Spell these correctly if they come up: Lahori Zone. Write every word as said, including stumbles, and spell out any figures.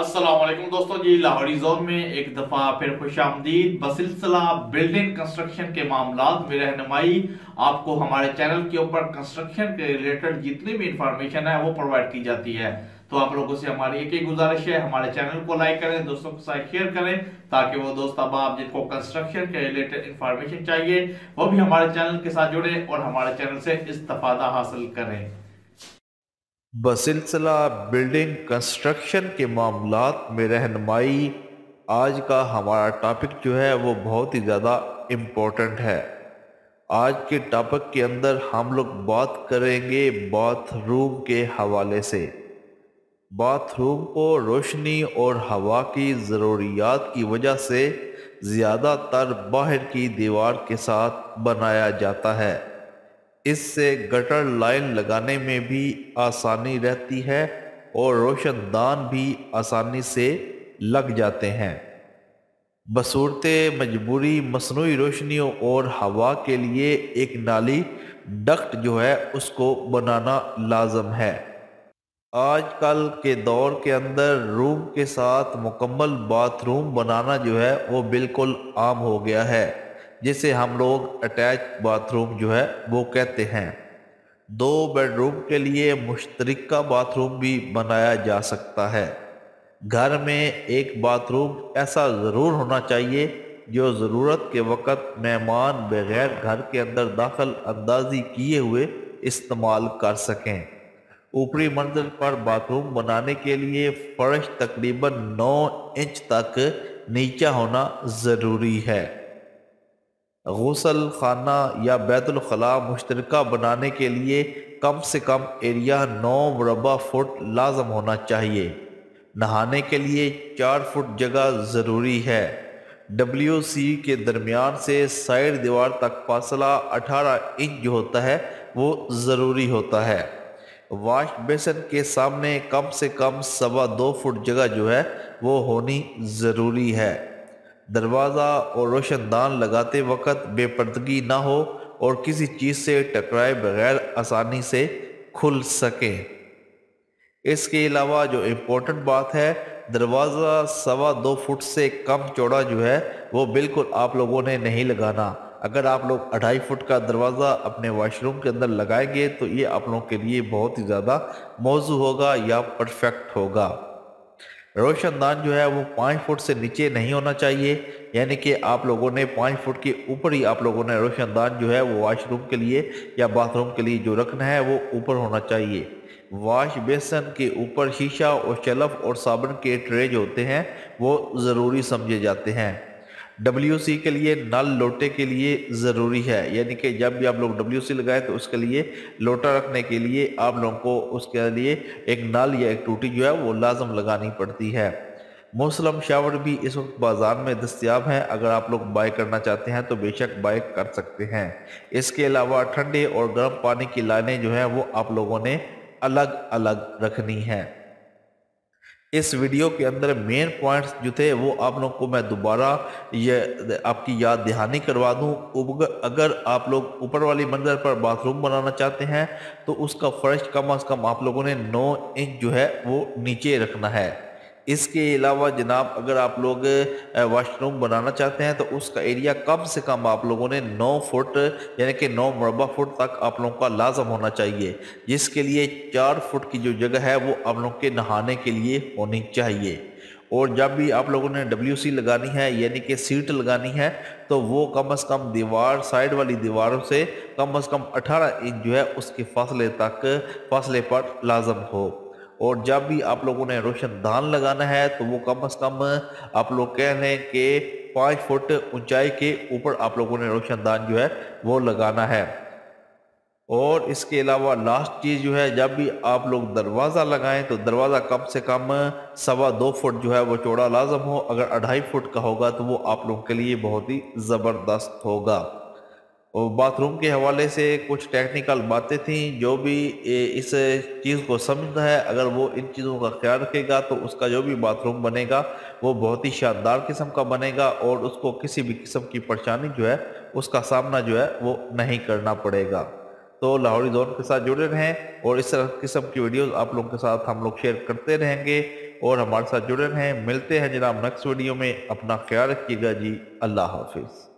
अस्सलामुअलैकुम दोस्तों जी, लाहौरी जोन में एक दफा फिर खुशामदीद। बसिलसिला बिल्डिंग कंस्ट्रक्शन के मामला में रहनुमाई आपको हमारे चैनल के ऊपर कंस्ट्रक्शन के रिलेटेड जितनी भी इंफॉर्मेशन है वो प्रोवाइड की जाती है। तो आप लोगों से हमारी एक ही गुजारिश है, हमारे चैनल को लाइक करें, दोस्तों के साथ शेयर करें, ताकि वो दोस्त अहबाब जिनको कंस्ट्रक्शन के रिलेटेड इंफॉर्मेशन चाहिए वो भी हमारे चैनल के साथ जुड़े और हमारे चैनल से इस्तिफादा हासिल करें। बसिलसिला बिल्डिंग कंस्ट्रक्शन के मामलात में रहनुमाई, आज का हमारा टॉपिक जो है वो बहुत ही ज़्यादा इम्पोर्टेंट है। आज के टॉपिक के अंदर हम लोग बात करेंगे बाथरूम के हवाले से। बाथरूम को रोशनी और हवा की ज़रूरियात की वजह से ज़्यादातर बाहर की दीवार के साथ बनाया जाता है। इससे गटर लाइन लगाने में भी आसानी रहती है और रोशनदान भी आसानी से लग जाते हैं। बसूरते मजबूरी मसनूई रोशनियों और हवा के लिए एक नाली डक्ट जो है उसको बनाना लाजम है। आजकल के दौर के अंदर रूम के साथ मुकम्मल बाथरूम बनाना जो है वो बिल्कुल आम हो गया है, जिसे हम लोग अटैच बाथरूम जो है वो कहते हैं। दो बेडरूम के लिए मुश्तरका बाथरूम भी बनाया जा सकता है। घर में एक बाथरूम ऐसा ज़रूर होना चाहिए जो ज़रूरत के वक़्त मेहमान बगैर घर के अंदर दाखिल अंदाजी किए हुए इस्तेमाल कर सकें। ऊपरी मंजिल पर बाथरूम बनाने के लिए फर्श तकरीबन नौ इंच तक नीचा होना ज़रूरी है। गुसल खाना या बैतुल खला मुश्तरका बनाने के लिए कम से कम एरिया नौ मुरबा फुट लाजम होना चाहिए। नहाने के लिए चार फुट जगह ज़रूरी है। डब्ल्यू सी के दरमियान से साइड दीवार तक फासला अठारह इंच जो होता है वो ज़रूरी होता है। वाश बेसन के सामने कम से कम सवा दो फुट जगह जो है वो होनी ज़रूरी है। दरवाज़ा और रोशनदान लगाते वक्त बेपर्दगी ना हो और किसी चीज़ से टकराए बगैर आसानी से खुल सके। इसके अलावा जो इम्पोर्टेंट बात है, दरवाज़ा सवा दो फुट से कम चौड़ा जो है वो बिल्कुल आप लोगों ने नहीं लगाना। अगर आप लोग अढ़ाई फुट का दरवाज़ा अपने वाशरूम के अंदर लगाएंगे तो ये आप लोगों के लिए बहुत ही ज़्यादा मौजू होगा या परफेक्ट होगा। रोशनदान जो है वो पाँच फुट से नीचे नहीं होना चाहिए, यानी कि आप लोगों ने पाँच फुट के ऊपर ही आप लोगों ने रोशनदान जो है वो वाशरूम के लिए या बाथरूम के लिए जो रखना है वो ऊपर होना चाहिए। वाश बेसन के ऊपर शीशा और शलफ और साबुन के ट्रे जो होते हैं वो ज़रूरी समझे जाते हैं। डब्ल्यू सी के लिए नल लोटे के लिए ज़रूरी है, यानी कि जब भी आप लोग डब्ल्यू सी लगाएं तो उसके लिए लोटा रखने के लिए आप लोगों को उसके लिए एक नल या एक टूटी जो है वो लाजम लगानी पड़ती है। मौसलम शावर भी इस वक्त बाज़ार में दस्तियाब हैं, अगर आप लोग बाय करना चाहते हैं तो बेशक बाय कर सकते हैं। इसके अलावा ठंडे और गर्म पानी की लाइनें जो हैं वो आप लोगों ने अलग अलग रखनी हैं। इस वीडियो के अंदर मेन पॉइंट्स जो थे वो आप लोगों को मैं दोबारा ये आपकी याद दहानी करवा दूं। अगर आप लोग ऊपर वाली मंजिल पर बाथरूम बनाना चाहते हैं तो उसका फर्श कम अज़ कम आप लोगों ने नौ इंच जो है वो नीचे रखना है। इसके अलावा जनाब, अगर आप लोग वाशरूम बनाना चाहते हैं तो उसका एरिया कम से कम आप लोगों ने नौ फुट यानी कि नौ मुरबा फुट तक आप लोगों का लाजम होना चाहिए, जिसके लिए चार फुट की जो जगह है वो आप लोगों के नहाने के लिए होनी चाहिए। और जब भी आप लोगों ने डब्ल्यू सी लगानी है यानी कि सीट लगानी है तो वो कम अज़ कम दीवार साइड वाली दीवारों से कम अज़ कम अठारह इंच जो है उसके फासले तक फासले पर लाजम हो। और जब भी आप लोगों ने रोशनदान लगाना है तो वो कम अज़ कम आप लोग कह रहे हैं कि पाँच फुट ऊंचाई के ऊपर आप लोगों ने रोशनदान जो है वो लगाना है। और इसके अलावा लास्ट चीज़ जो है, जब भी आप लोग दरवाज़ा लगाएं तो दरवाज़ा कम से कम सवा दो फुट जो है वो चौड़ा लाजम हो। अगर अढ़ाई फुट का होगा तो वो आप लोगों के लिए बहुत ही ज़बरदस्त होगा। और बाथरूम के हवाले से कुछ टेक्निकल बातें थी, जो भी इस चीज़ को समझता है अगर वो इन चीज़ों का ख्याल रखेगा तो उसका जो भी बाथरूम बनेगा वो बहुत ही शानदार किस्म का बनेगा और उसको किसी भी किस्म की परेशानी जो है उसका सामना जो है वो नहीं करना पड़ेगा। तो लाहौरी जोन के साथ जुड़े रहें और इस तरह किस्म की वीडियोज़ आप लोगों के साथ हम लोग शेयर करते रहेंगे। और हमारे साथ जुड़े रहें। मिलते हैं जनाब नेक्स्ट वीडियो में। अपना ख्याल रखिएगा जी। अल्लाह हाफिज।